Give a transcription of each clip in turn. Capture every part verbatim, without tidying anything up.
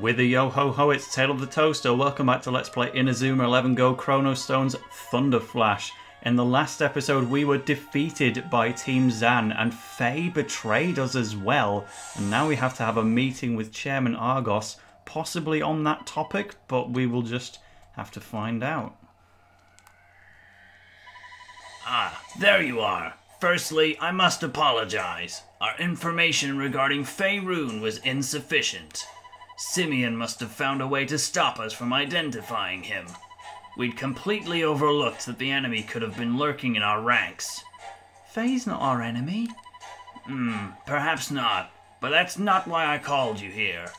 Wither yo ho ho, it's Tale of the Toaster. Welcome back to Let's Play Inazuma Eleven Go Chrono Stones Thunder Flash. In the last episode we were defeated by Team Zan and Fei betrayed us as well. And now we have to have a meeting with Chairman Argos, possibly on that topic, but we will just have to find out. Ah, there you are. Firstly, I must apologize. Our information regarding Fei Rune was insufficient. Simeon must have found a way to stop us from identifying him. We'd completely overlooked that the enemy could have been lurking in our ranks. Fei's not our enemy. Hmm, perhaps not, but that's not why I called you here.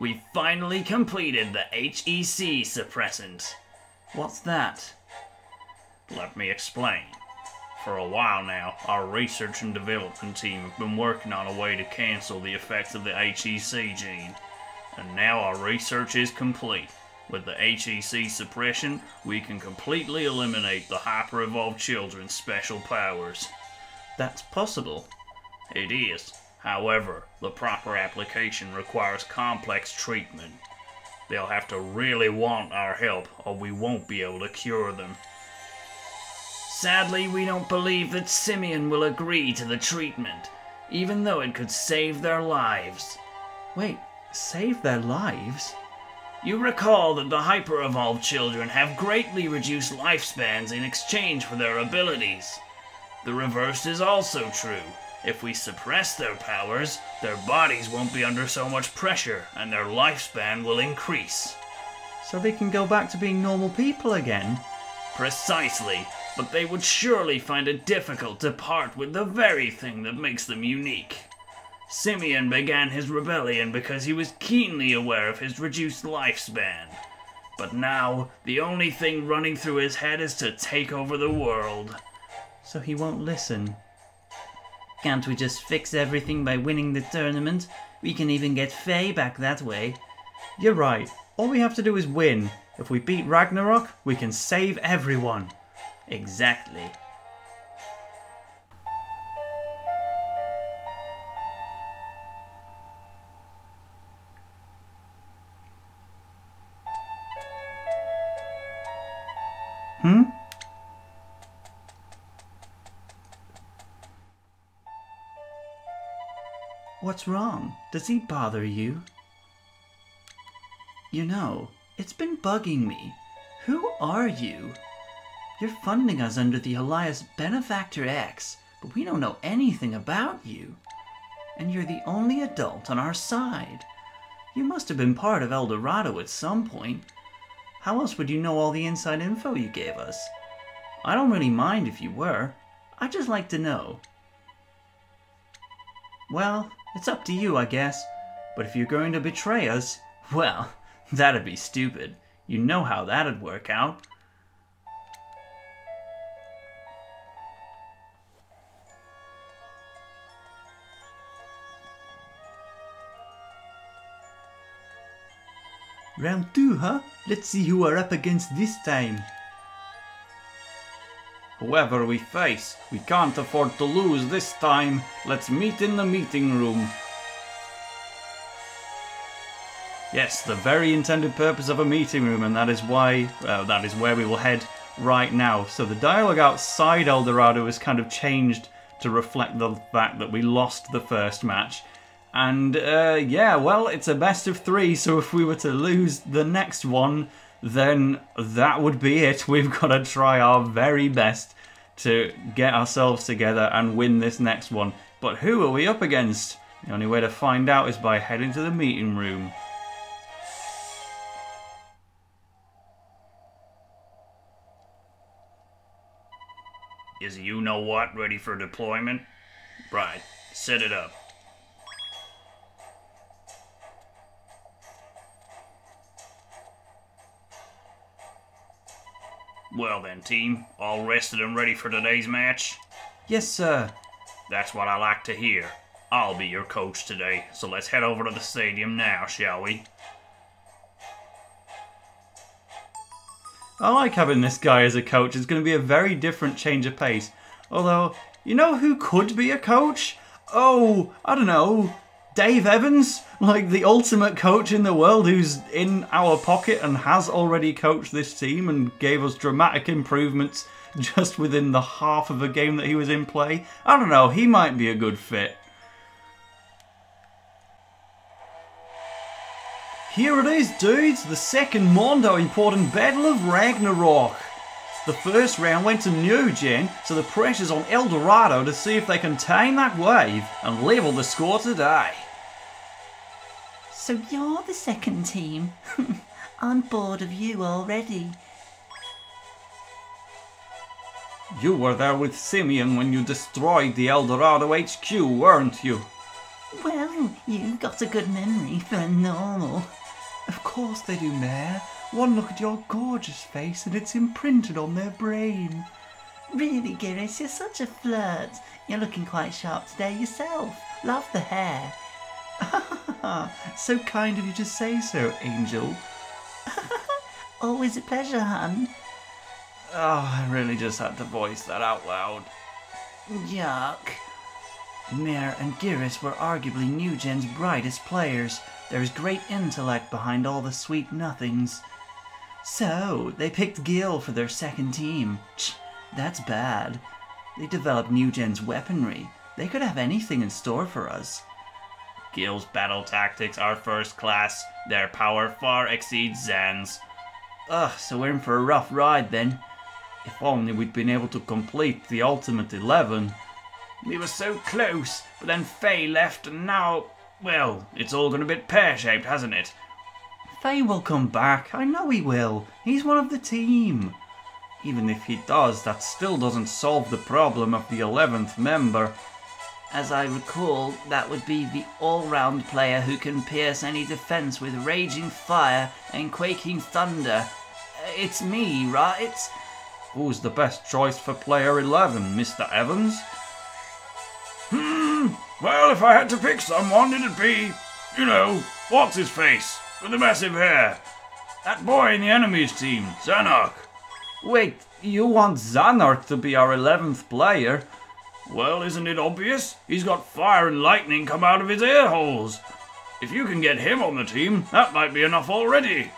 We finally completed the H E C Suppressant. What's that? Let me explain. For a while now, our research and development team have been working on a way to cancel the effects of the H E C gene. And now our research is complete. With the H E C suppression, we can completely eliminate the hyper-evolved children's special powers. That's possible. It is. However, the proper application requires complex treatment. They'll have to really want our help, or we won't be able to cure them. Sadly, we don't believe that Simeon will agree to the treatment, even though it could save their lives. Wait. Save their lives? You recall that the hyper-evolved children have greatly reduced lifespans in exchange for their abilities. The reverse is also true. If we suppress their powers, their bodies won't be under so much pressure and their lifespan will increase. So they can go back to being normal people again? Precisely, but they would surely find it difficult to part with the very thing that makes them unique. Simeon began his rebellion because he was keenly aware of his reduced lifespan. But now, the only thing running through his head is to take over the world. So he won't listen. Can't we just fix everything by winning the tournament? We can even get Fei back that way. You're right. All we have to do is win. If we beat Ragnarok, we can save everyone. Exactly. Hmm? What's wrong? Does he bother you? You know, it's been bugging me. Who are you? You're funding us under the Elias Benefactor X, but we don't know anything about you. And you're the only adult on our side. You must have been part of El Dorado at some point. How else would you know all the inside info you gave us? I don't really mind if you were. I'd just like to know. Well, it's up to you, I guess. But if you're going to betray us, well, that'd be stupid. You know how that'd work out. Round two, huh? Let's see who we're up against this time. Whoever we face, we can't afford to lose this time. Let's meet in the meeting room. Yes, the very intended purpose of a meeting room, and that is why, uh, that is where we will head right now. So the dialogue outside El Dorado has kind of changed to reflect the fact that we lost the first match. And, uh, yeah, well, it's a best of three, so if we were to lose the next one, then that would be it. We've got to try our very best to get ourselves together and win this next one. But who are we up against? The only way to find out is by heading to the meeting room. Is you know what ready for deployment? Right, set it up. Well then, team. All rested and ready for today's match? Yes, sir. That's what I like to hear. I'll be your coach today, so let's head over to the stadium now, shall we? I like having this guy as a coach. It's going to be a very different change of pace. Although, you know who could be a coach? Oh, I don't know. Dave Evans, like the ultimate coach in the world who's in our pocket and has already coached this team and gave us dramatic improvements just within the half of a game that he was in play. I don't know, he might be a good fit. Here it is, dudes, the second Mondo important Battle of Ragnarok. The first round went to New Gen, so the pressure's on El Dorado to see if they contain that wave and level the score today. So you're the second team. I'm bored of you already. You were there with Simeon when you destroyed the El Dorado H Q, weren't you? Well, you've got a good memory for normal. Of course they do, Mehr. One look at your gorgeous face and it's imprinted on their brain. Really, Ghiris, you're such a flirt. You're looking quite sharp today yourself. Love the hair. So kind of you to say so, Angel. Always a pleasure, hun. Oh, I really just had to voice that out loud. Yuck. Mehr and Ghiris were arguably New Gen's brightest players. There is great intellect behind all the sweet nothings. So, they picked Gihl for their second team. Tch, that's bad. They developed New Gen's weaponry. They could have anything in store for us. Gihl's battle tactics are first class. Their power far exceeds Zan's. Ugh, so we're in for a rough ride then. If only we'd been able to complete the Ultimate Eleven. We were so close, but then Fei left and now... well, it's all gone a bit pear-shaped, hasn't it? Fei will come back. I know he will. He's one of the team. Even if he does, that still doesn't solve the problem of the eleventh member. As I recall, that would be the all-round player who can pierce any defense with raging fire and quaking thunder. It's me, right? Who's the best choice for player eleven, Mister Evans? Hmm... Well, if I had to pick someone, it'd be, you know, what's-his-face, with the massive hair. That boy in the enemy's team, Zanark. Wait, you want Zanark to be our eleventh player? Well, isn't it obvious? He's got fire and lightning come out of his ear holes. If you can get him on the team, that might be enough already.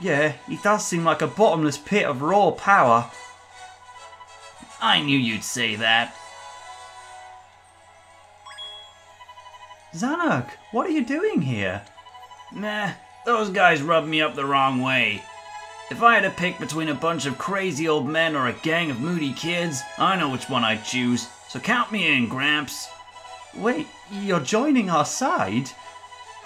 Yeah, he does seem like a bottomless pit of raw power. I knew you'd say that. Zanark, what are you doing here? Nah, those guys rubbed me up the wrong way. If I had to pick between a bunch of crazy old men or a gang of moody kids, I know which one I'd choose, so count me in, Gramps. Wait, you're joining our side?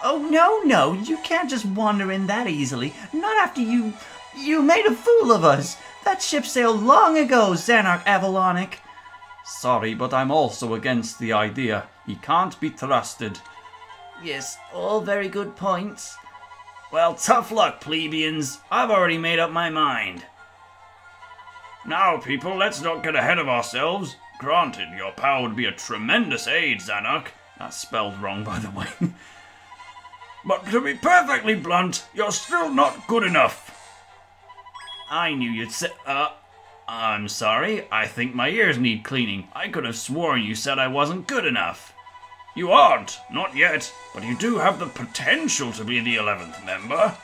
Oh no, no, you can't just wander in that easily. Not after you... you made a fool of us. That ship sailed long ago, Zanark Avalonic. Sorry, but I'm also against the idea. He can't be trusted. Yes, all very good points. Well, tough luck, plebeians. I've already made up my mind. Now, people, let's not get ahead of ourselves. Granted, your power would be a tremendous aid, Zanark. That's spelled wrong, by the way. But to be perfectly blunt, you're still not good enough. I knew you'd say... Uh... I'm sorry, I think my ears need cleaning. I could have sworn you said I wasn't good enough. You aren't, not yet, but you do have the potential to be the eleventh member.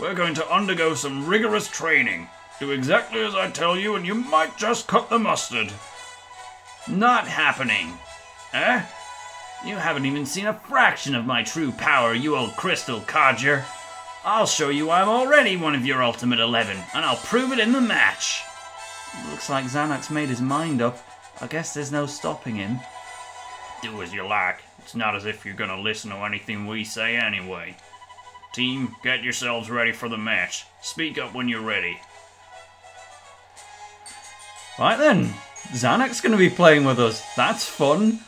We're going to undergo some rigorous training. Do exactly as I tell you and you might just cut the mustard. Not happening. Eh? You haven't even seen a fraction of my true power, you old crystal codger. I'll show you I'm already one of your Ultimate Eleven, and I'll prove it in the match. Looks like Zanark's made his mind up. I guess there's no stopping him. Do as you like. It's not as if you're gonna listen to anything we say anyway. Team, get yourselves ready for the match. Speak up when you're ready. Right then. Zanark's gonna be playing with us. That's fun.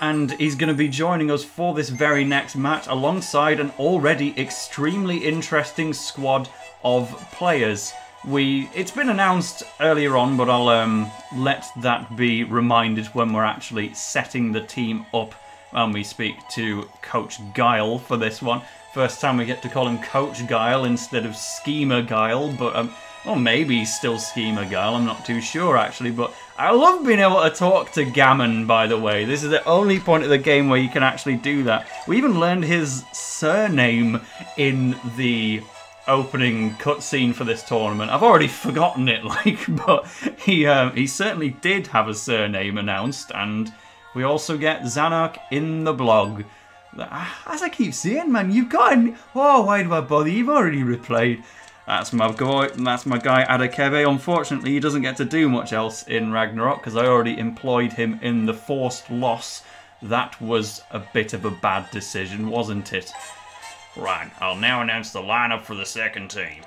And he's going to be joining us for this very next match alongside an already extremely interesting squad of players. We It's been announced earlier on, but I'll um, let that be reminded when we're actually setting the team up and we speak to Coach Guile for this one. First time we get to call him Coach Guile instead of Schemer Guile, but... Um, or maybe still Schemer Guile, I'm not too sure actually, but I love being able to talk to Gammon, by the way. This is the only point of the game where you can actually do that. We even learned his surname in the opening cutscene for this tournament. I've already forgotten it, like, but he um, he certainly did have a surname announced, and we also get Zanark in the blog. As I keep saying, man, you've got an... Oh, why do I bother? You've already replayed. That's my guy, that's my guy Adakeve. Unfortunately, he doesn't get to do much else in Ragnarok because I already employed him in the forced loss. That was a bit of a bad decision, wasn't it? Right, I'll now announce the lineup for the second team.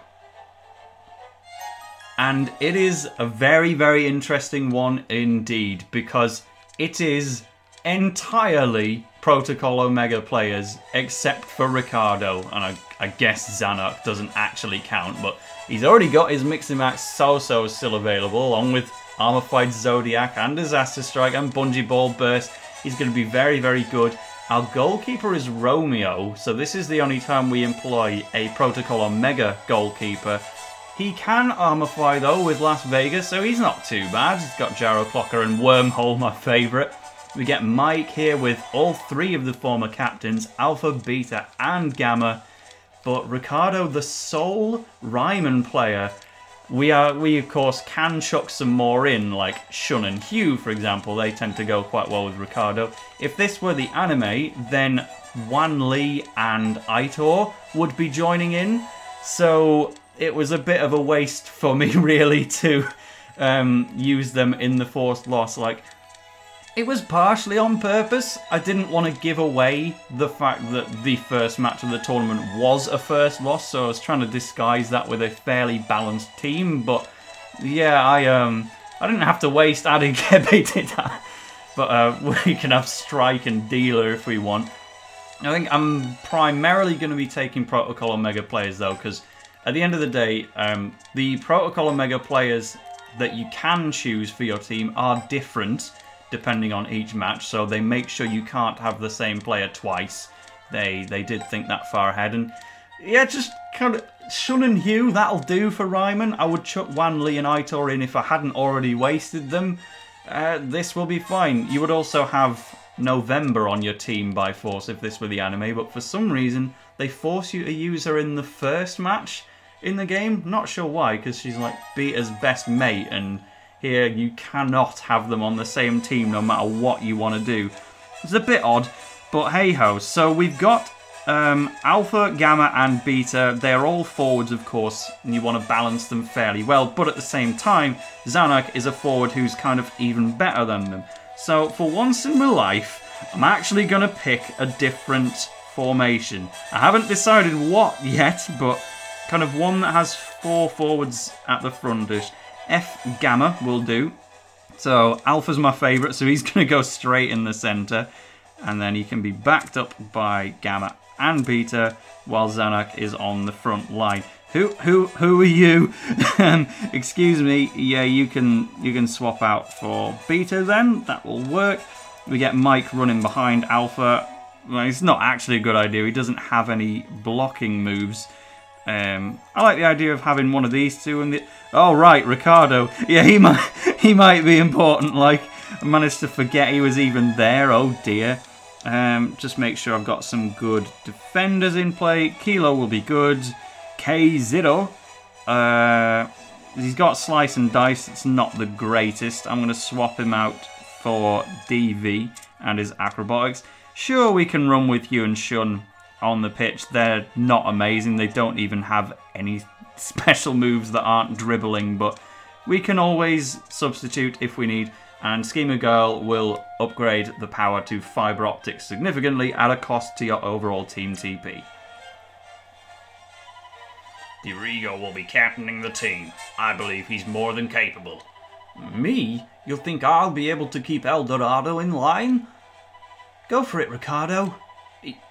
And it is a very, very interesting one indeed, because it is entirely Protocol Omega players, except for Riccardo, and I, I guess Zanark doesn't actually count, but he's already got his Mixing Max So-So still available, along with Armor Fight Zodiac and Disaster Strike and Bungee Ball Burst. He's going to be very, very good. Our goalkeeper is Romeo, so this is the only time we employ a Protocol Omega goalkeeper. He can Armor Fly, though, with Las Vegas, so he's not too bad. He's got Gyro Clocker and Wormhole, my favourite. We get Mike here with all three of the former captains, Alpha, Beta and Gamma. But Riccardo, the sole Ryman player, we, are, we of course can chuck some more in, like Shun and Hugh, for example. They tend to go quite well with Riccardo. If this were the anime, then Wan Li and Aitor would be joining in. So it was a bit of a waste for me, really, to um, use them in the forced loss. Like, it was partially on purpose. I didn't want to give away the fact that the first match of the tournament was a first loss, so I was trying to disguise that with a fairly balanced team. But yeah, I um, I didn't have to waste Adekebe, did I? But uh, we can have Strike and Dealer if we want. I think I'm primarily going to be taking Protocol Omega players though, because at the end of the day, um, the Protocol Omega players that you can choose for your team are different depending on each match, so they make sure you can't have the same player twice. They they did think that far ahead, and yeah, just kind of Shun and Hugh, that'll do for Ryman. I would chuck Wan Li and Aitor in if I hadn't already wasted them. Uh, this will be fine. You would also have November on your team by force if this were the anime, but for some reason they force you to use her in the first match in the game. Not sure why, because she's like Beta's best mate, and here you cannot have them on the same team no matter what you want to do. It's a bit odd, but hey-ho. So we've got um, Alpha, Gamma and Beta. They're all forwards, of course, and you want to balance them fairly well. But at the same time, Zanark is a forward who's kind of even better than them. So for once in my life, I'm actually going to pick a different formation. I haven't decided what yet, but kind of one that has four forwards at the frontish. F Gamma will do. So Alpha's my favourite, so he's going to go straight in the centre. And then he can be backed up by Gamma and Beta, while Zanark is on the front line. Who who who are you? Excuse me. Yeah, you can you can swap out for Beta then. That will work. We get Mike running behind Alpha. Well, it's not actually a good idea. He doesn't have any blocking moves. Um, I like the idea of having one of these two and the... Oh, right, Riccardo. Yeah, he might he might be important. Like, I managed to forget he was even there. Oh, dear. Um, just make sure I've got some good defenders in play. Kilo will be good. K-Zero. Uh, he's got Slice and Dice. It's not the greatest. I'm going to swap him out for D V and his Acrobatics. Sure, we can run with Hugh and Shun on the pitch. They're not amazing. They don't even have any special moves that aren't dribbling, but we can always substitute if we need. And Schema Girl will upgrade the power to fiber optics significantly at a cost to your overall team T P. Dirigo will be captaining the team. I believe he's more than capable. Me? You think I'll be able to keep El Dorado in line? Go for it, Riccardo.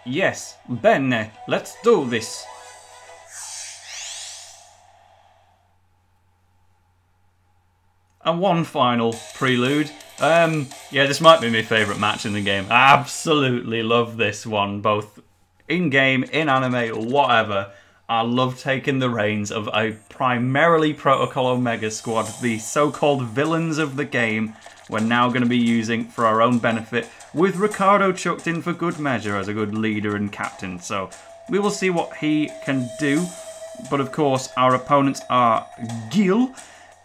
Yes, bene, let's do this. And one final prelude. Um, yeah, this might be my favourite match in the game. I absolutely love this one, both in-game, in anime, whatever. I love taking the reins of a primarily Protocol Omega squad, the so-called villains of the game, we're now going to be using for our own benefit, with Riccardo chucked in for good measure as a good leader and captain. So we will see what he can do. But of course, our opponents are Gihl,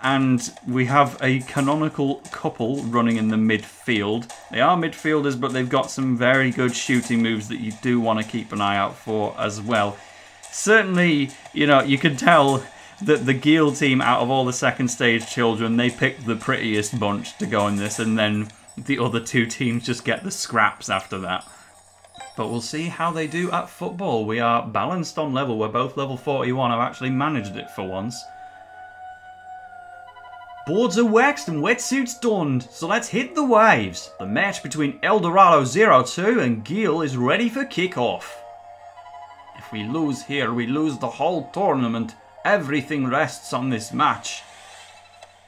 and we have a canonical couple running in the midfield. They are midfielders, but they've got some very good shooting moves that you do want to keep an eye out for as well. Certainly, you know, you can tell that the Gihl team, out of all the second stage children, they picked the prettiest bunch to go in this, and then the other two teams just get the scraps after that. But we'll see how they do at football. We are balanced on level. We're both level forty-one. I've actually managed it for once. Boards are waxed and wetsuits donned, so let's hit the waves. The match between El Dorado zero two and Gihl is ready for kickoff. If we lose here, we lose the whole tournament. Everything rests on this match.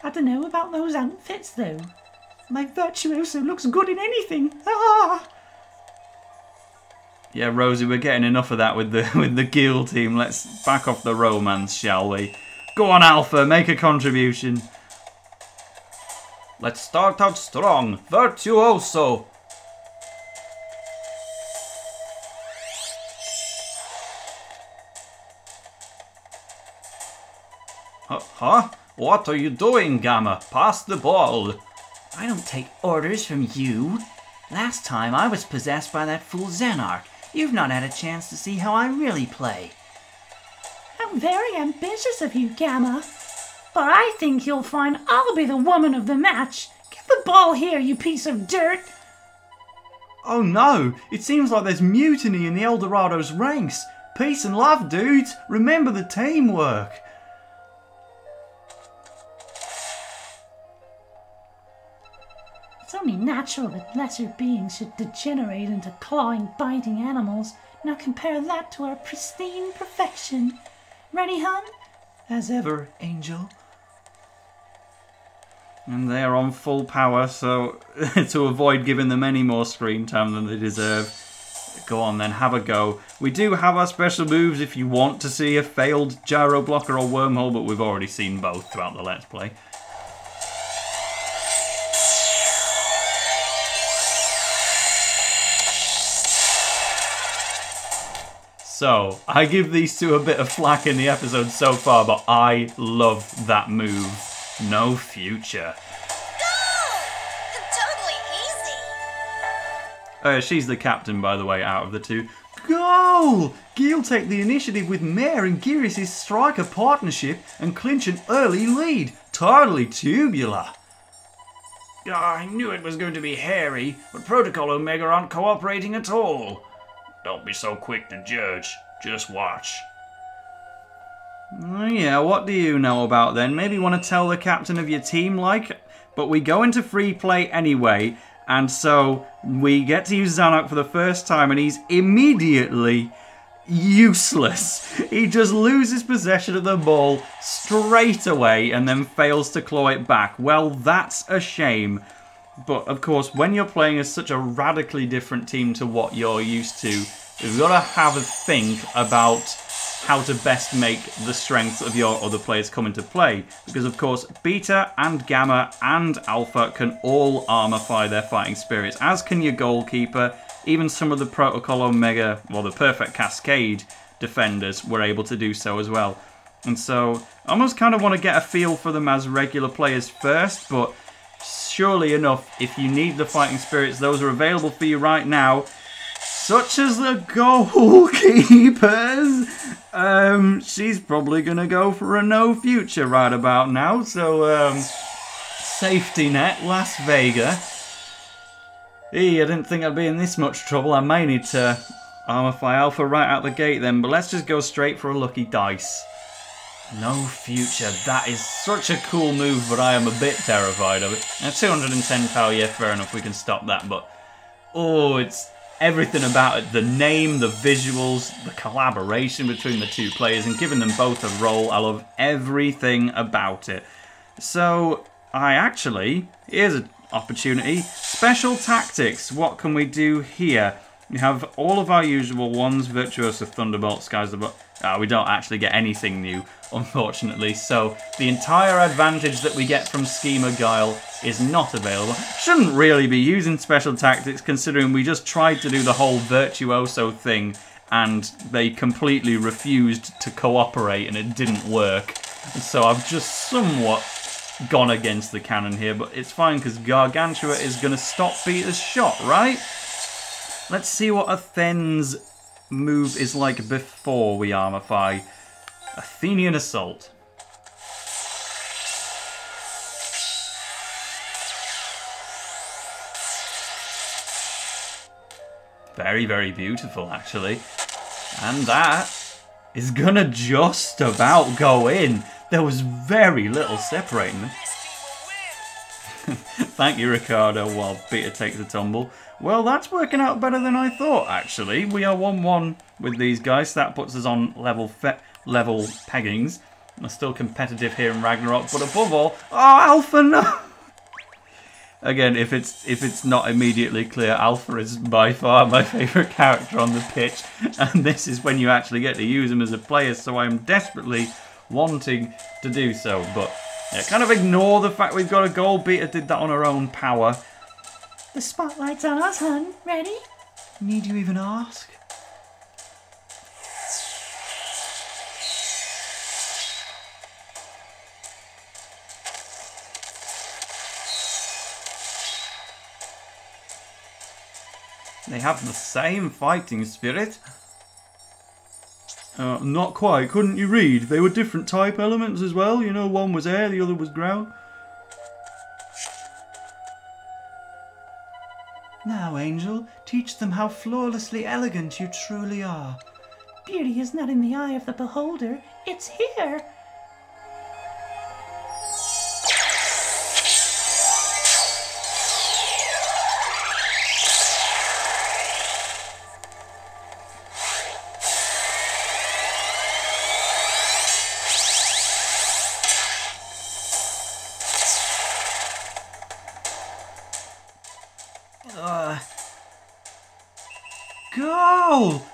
I don't know about those outfits, though. My Virtuoso looks good in anything. Ah! Yeah, Rosie, we're getting enough of that with the with the Gihl team. Let's back off the romance, shall we? Go on, Alpha, make a contribution. Let's start out strong. Virtuoso! Huh? What are you doing, Gamma? Pass the ball. I don't take orders from you. Last time I was possessed by that fool Zanark. You've not had a chance to see how I really play. How very ambitious of you, Gamma. But I think you'll find I'll be the woman of the match. Get the ball here, you piece of dirt. Oh no, it seems like there's mutiny in the El Dorado's ranks. Peace and love, dudes. Remember the teamwork. It's only natural that lesser beings should degenerate into clawing, biting animals. Now compare that to our pristine perfection. Ready, hun? As ever, Angel. And they are on full power, so to avoid giving them any more screen time than they deserve. Go on then, have a go. We do have our special moves if you want to see a failed gyro blocker or wormhole, but we've already seen both throughout the Let's Play. So, I give these two a bit of flack in the episode so far, but I love that move. No Future. No! Totally easy! Oh, yeah, she's the captain, by the way, out of the two. Goal! Gihl take the initiative with Mehr and Ghiris' striker partnership and clinch an early lead. Totally tubular. Oh, I knew it was going to be hairy, but Protocol Omega aren't cooperating at all. Don't be so quick to judge. Just watch. Yeah, what do you know about then? Maybe you want to tell the captain of your team, like? But we go into free play anyway, and so we get to use Zanark for the first time, and he's immediately useless. He just loses possession of the ball straight away and then fails to claw it back. Well, that's a shame. But, of course, when you're playing as such a radically different team to what you're used to, you've got to have a think about how to best make the strengths of your other players come into play. Because, of course, Beta and Gamma and Alpha can all armify their fighting spirits, as can your goalkeeper. Even some of the Protocol Omega, well, the Perfect Cascade defenders were able to do so as well. And so, I almost kind of want to get a feel for them as regular players first, but surely enough, if you need the fighting spirits, those are available for you right now, such as the goalkeepers. Um, she's probably going to go for a No Future right about now, so um, safety net, Las Vegas. Eee, I didn't think I'd be in this much trouble. I may need to armify Alpha right out the gate then, but let's just go straight for a lucky dice. No Future, that is such a cool move, but I am a bit terrified of it. Now, two hundred ten power, yeah, fair enough, we can stop that, but oh, it's everything about it. The name, the visuals, the collaboration between the two players, and giving them both a role. I love everything about it. So, I actually, here's an opportunity. Special tactics, what can we do here? We have all of our usual ones, Virtuoso, Thunderbolt, Skies the Box. Uh, we don't actually get anything new, unfortunately, so the entire advantage that we get from Schemer Guile is not available. Shouldn't really be using special tactics, considering we just tried to do the whole Virtuoso thing, and they completely refused to cooperate, and it didn't work. And so I've just somewhat gone against the canon here, but it's fine, because Gargantua is going to stop Beta's shot, right? Let's see what Athen's move is like before we armify. Athenian Assault. Very, very beautiful, actually. And that is gonna just about go in. There was very little separating them. Thank you, Riccardo, while Beta takes a tumble. Well, that's working out better than I thought, actually. We are one one with these guys. That puts us on level fe level peggings. We're still competitive here in Ragnarok, but above all... Oh, Alpha, no! Again, if it's if it's not immediately clear, Alpha is by far my favourite character on the pitch. And this is when you actually get to use him as a player, so I'm desperately wanting to do so. But yeah, kind of ignore the fact we've got a goal. Beta did that on her own power. The spotlight's on us, hun. Ready? Need you even ask? They have the same fighting spirit. Uh, not quite. Couldn't you read? They were different type elements as well. You know, one was air, the other was ground. Now, Angel, teach them how flawlessly elegant you truly are. Beauty is not in the eye of the beholder, it's here.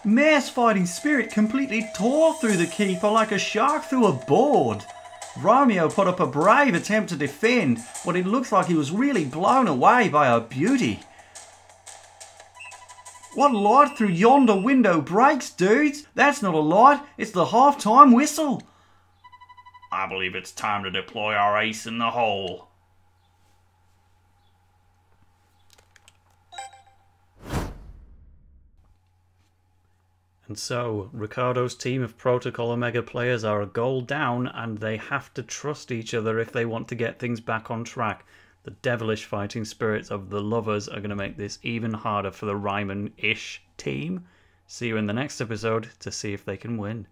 Mehr's fighting spirit completely tore through the keeper like a shark through a board. Romeo put up a brave attempt to defend, but it looks like he was really blown away by her beauty. What light through yonder window breaks, dudes? That's not a light, it's the half-time whistle. I believe it's time to deploy our ace in the hole. And so, Riccardo's team of Protocol Omega players are a goal down, and they have to trust each other if they want to get things back on track. The devilish fighting spirits of the lovers are going to make this even harder for the Ryman-ish team. See you in the next episode to see if they can win.